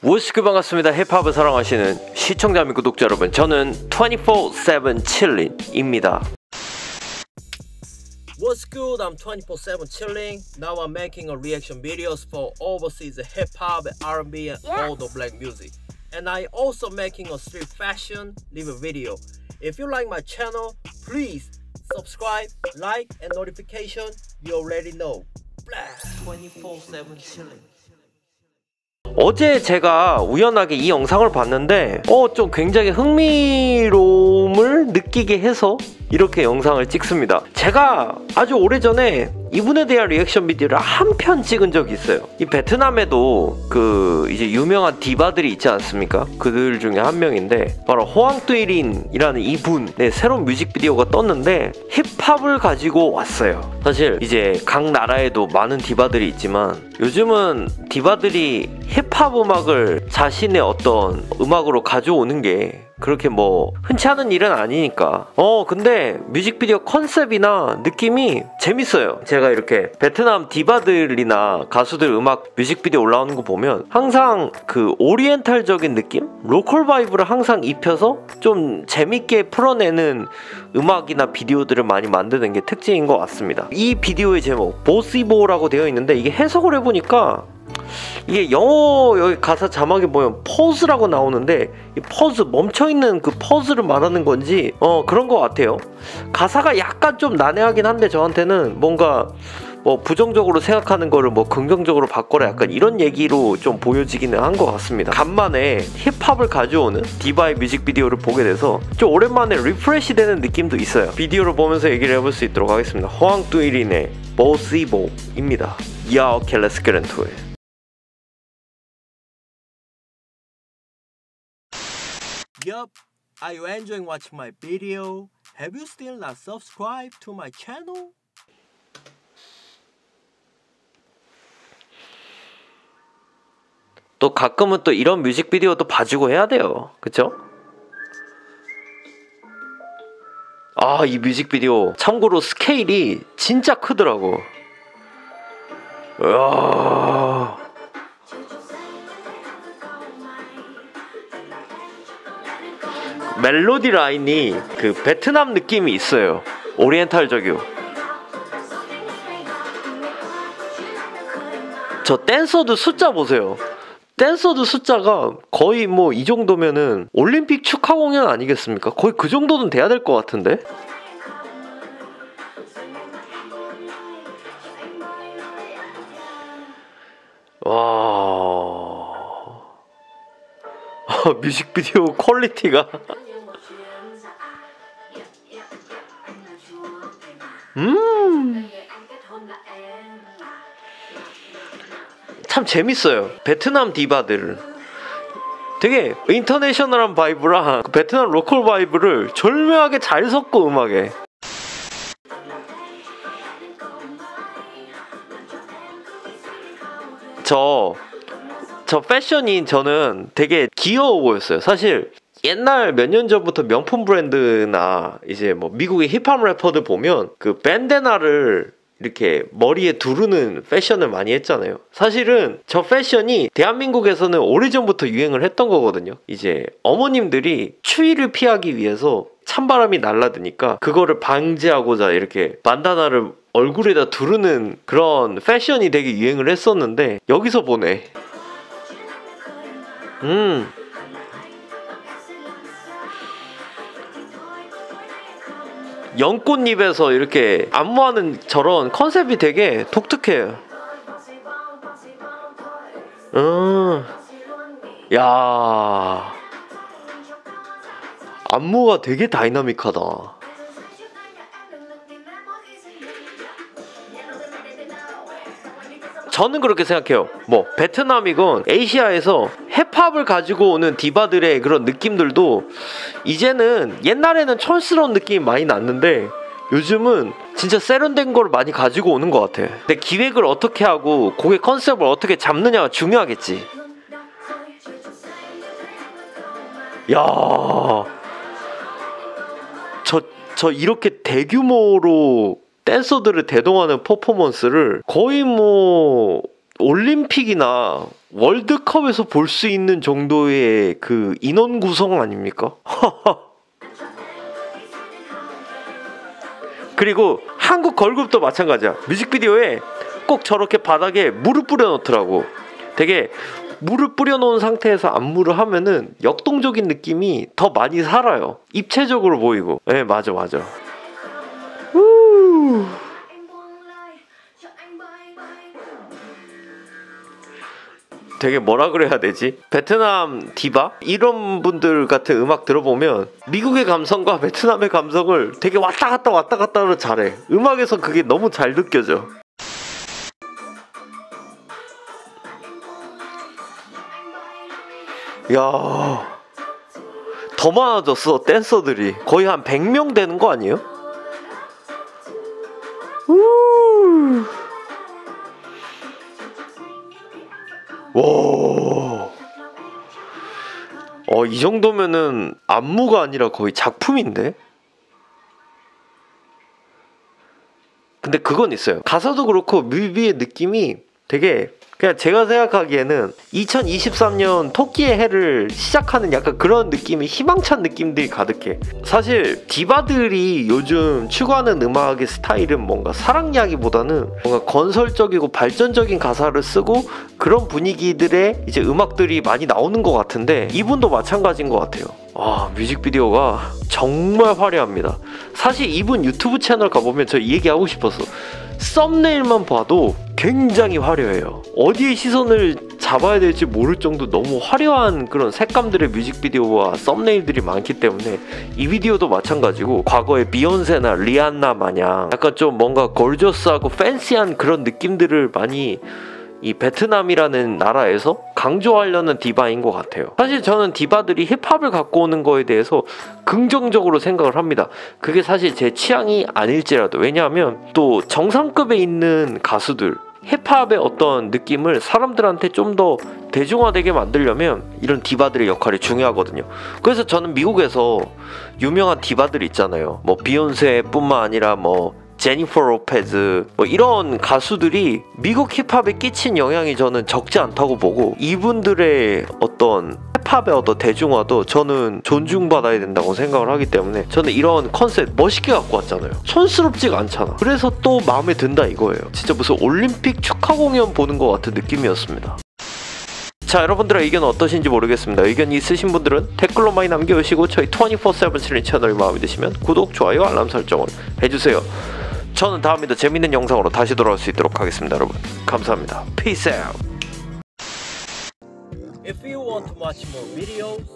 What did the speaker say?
오스큐 반갑습니다. 힙합을 사랑하시는 시청자 및 구독자 여러분, 저는 247chillin입니다. What's good? I'm 247 chilling. Now I'm making a reaction videos for overseas hip hop, R&B and all the black music. And I also making a street fashion live video. If you like my channel, please subscribe, like and notification. You already know. 247 chilling. 어제 제가 우연하게 이 영상을 봤는데 좀 굉장히 흥미로움을 느끼게 해서 이렇게 영상을 찍습니다. 제가 아주 오래전에 이분에 대한 리액션 비디오를 한 편 찍은 적이 있어요. 이 베트남에도 그 이제 유명한 디바들이 있지 않습니까? 그들 중에 한 명인데 바로 호앙뚜이린이라는 이분의 새로운 뮤직비디오가 떴는데 힙합을 가지고 왔어요. 사실 이제 각 나라에도 많은 디바들이 있지만 요즘은 디바들이 힙합 음악을 자신의 어떤 음악으로 가져오는 게 그렇게 뭐 흔치 않은 일은 아니니까 근데 뮤직비디오 컨셉이나 느낌이 재밌어요. 제가 이렇게 베트남 디바들이나 가수들 음악 뮤직비디오 올라오는 거 보면 항상 그 오리엔탈적인 느낌? 로컬 바이브를 항상 입혀서 좀 재밌게 풀어내는 음악이나 비디오들을 많이 만드는 게 특징인 것 같습니다. 이 비디오의 제목 보시보라고 되어 있는데 이게 해석을 해보니까 이게 영어 여기 가사 자막에 보면 퍼즈라고 나오는데 이 퍼즈 멈춰있는 그 퍼즈를 말하는 건지 그런 것 같아요. 가사가 약간 좀 난해하긴 한데 저한테는 뭔가 뭐 부정적으로 생각하는 거를 뭐 긍정적으로 바꿔라 약간 이런 얘기로 좀 보여지기는 한 것 같습니다. 간만에 힙합을 가져오는 디바의 뮤직비디오를 보게 돼서 좀 오랜만에 리프레시 되는 느낌도 있어요. 비디오를 보면서 얘기를 해볼 수 있도록 하겠습니다. 호앙뚜이린의 BO XÌ BO 입니다. Yeah, okay, let's get into it. Yup, are you enjoying watching my video? Have you still not subscribed to my channel? 또 가끔은 또 이런 뮤직비디오도 봐주고 해야 돼요. 그쵸? 아, 이 뮤직비디오 참고로 스케일이 진짜 크더라고. 으아... 멜로디 라인이 그 베트남 느낌이 있어요. 오리엔탈적이요. 저 댄서들 숫자 보세요. 댄서들 숫자가 거의 뭐 이 정도면은 올림픽 축하 공연 아니겠습니까? 거의 그 정도는 돼야 될 것 같은데? 와... 뮤직비디오 퀄리티가... 참 재밌어요. 베트남 디바들 되게 인터내셔널한 바이브랑 그 베트남 로컬 바이브를 절묘하게 잘 섞어 음악에. 저 패션인 저는 되게 귀여워 보였어요. 사실 옛날 몇 년 전부터 명품 브랜드나 이제 뭐 미국의 힙합 래퍼들 보면 그 밴데나를 이렇게 머리에 두르는 패션을 많이 했잖아요. 사실은 저 패션이 대한민국에서는 오래전부터 유행을 했던 거거든요. 이제 어머님들이 추위를 피하기 위해서 찬바람이 날라드니까 그거를 방지하고자 이렇게 반다나를 얼굴에다 두르는 그런 패션이 되게 유행을 했었는데 여기서 보네. 연꽃잎에서 이렇게 안무하는 저런 컨셉이 되게 독특해요. 야, 안무가 되게 다이나믹하다. 저는 그렇게 생각해요. 뭐 베트남이건 아시아에서 힙합을 가지고 오는 디바들의 그런 느낌들도 이제는 옛날에는 촌스러운 느낌이 많이 났는데 요즘은 진짜 세련된 걸 많이 가지고 오는 것 같아. 근데 기획을 어떻게 하고 곡의 컨셉을 어떻게 잡느냐가 중요하겠지. 야, 저 이렇게 대규모로 댄서들을 대동하는 퍼포먼스를 거의 뭐 올림픽이나 월드컵에서 볼 수 있는 정도의 그 인원 구성 아닙니까? 그리고 한국 걸그룹도 마찬가지야. 뮤직비디오에 꼭 저렇게 바닥에 물을 뿌려놓더라고. 되게 물을 뿌려놓은 상태에서 안무를 하면은 역동적인 느낌이 더 많이 살아요. 입체적으로 보이고. 예, 네, 맞아 맞아. 우. 되게 뭐라 그래야 되지? 베트남 디바? 이런 분들 같은 음악 들어보면 미국의 감성과 베트남의 감성을 되게 왔다 갔다 잘해. 음악에서 그게 너무 잘 느껴져. 야, 더 많아졌어. 댄서들이 거의 한 100명 되는 거 아니에요? 와, 이 정도면은 안무가 아니라 거의 작품인데? 근데 그건 있어요. 가사도 그렇고 뮤비의 느낌이 되게, 그냥 제가 생각하기에는 2023년 토끼의 해를 시작하는 약간 그런 느낌이, 희망찬 느낌들이 가득해. 사실 디바들이 요즘 추구하는 음악의 스타일은 뭔가 사랑 이야기보다는 뭔가 건설적이고 발전적인 가사를 쓰고 그런 분위기들의 이제 음악들이 많이 나오는 것 같은데, 이분도 마찬가지인 것 같아요. 아, 뮤직비디오가 정말 화려합니다. 사실 이분 유튜브 채널 가보면 저 이 얘기하고 싶었어. 썸네일만 봐도 굉장히 화려해요. 어디에 시선을 잡아야 될지 모를 정도 너무 화려한 그런 색감들의 뮤직비디오와 썸네일들이 많기 때문에 이 비디오도 마찬가지고 과거의 비욘세나 리안나 마냥 약간 좀 뭔가 걸저스하고 팬시한 그런 느낌들을 많이 이 베트남이라는 나라에서 강조하려는 디바인 것 같아요. 사실 저는 디바들이 힙합을 갖고 오는 거에 대해서 긍정적으로 생각을 합니다. 그게 사실 제 취향이 아닐지라도, 왜냐하면 또 정상급에 있는 가수들, 힙합의 어떤 느낌을 사람들한테 좀 더 대중화되게 만들려면 이런 디바들의 역할이 중요하거든요. 그래서 저는 미국에서 유명한 디바들이 있잖아요. 뭐 비욘세 뿐만 아니라 뭐 제니퍼 로페즈, 뭐 이런 가수들이 미국 힙합에 끼친 영향이 저는 적지 않다고 보고, 이분들의 어떤 힙합의 어떤 대중화도 저는 존중받아야 된다고 생각을 하기 때문에 저는 이런 컨셉 멋있게 갖고 왔잖아요. 촌스럽지가 않잖아. 그래서 또 마음에 든다 이거예요. 진짜 무슨 올림픽 축하 공연 보는 것 같은 느낌이었습니다. 자, 여러분들의 의견은 어떠신지 모르겠습니다. 의견이 있으신 분들은 댓글로 많이 남겨주시고 저희 247chillin 채널이 마음에 드시면 구독, 좋아요, 알람 설정을 해주세요. 저는 다음에 더 재밌는 영상으로 다시 돌아올 수 있도록 하겠습니다. 여러분, 감사합니다. Peace out. If you want to watch more videos,